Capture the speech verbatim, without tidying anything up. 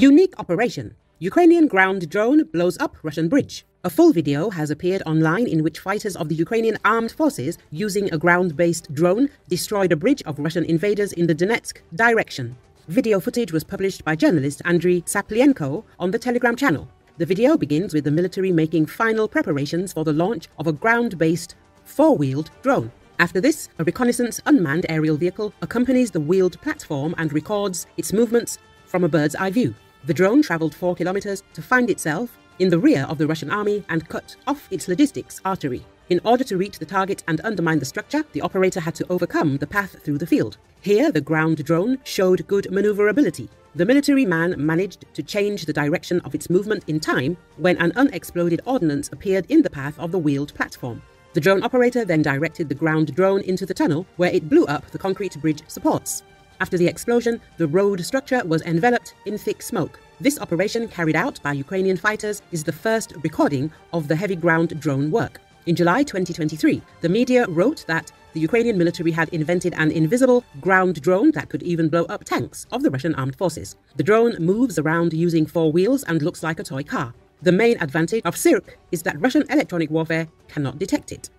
Unique operation. Ukrainian ground drone blows up Russian bridge. A full video has appeared online in which fighters of the Ukrainian armed forces using a ground-based drone destroyed a bridge of Russian invaders in the Donetsk direction. Video footage was published by journalist Andriy Tsaplienko on the Telegram channel. The video begins with the military making final preparations for the launch of a ground-based four-wheeled drone. After this, a reconnaissance unmanned aerial vehicle accompanies the wheeled platform and records its movements from a bird's-eye view. The drone traveled four kilometers to find itself in the rear of the Russian army and cut off its logistics artery. In order to reach the target and undermine the structure, the operator had to overcome the path through the field. Here, the ground drone showed good maneuverability. The military man managed to change the direction of its movement in time when an unexploded ordnance appeared in the path of the wheeled platform. The drone operator then directed the ground drone into the tunnel, where it blew up the concrete bridge supports. After the explosion, the road structure was enveloped in thick smoke. This operation, carried out by Ukrainian fighters, is the first recording of the heavy ground drone work. In July twenty twenty-three, the media wrote that the Ukrainian military had invented an invisible ground drone that could even blow up tanks of the Russian armed forces. The drone moves around using four wheels and looks like a toy car. The main advantage of S I R C is that Russian electronic warfare cannot detect it.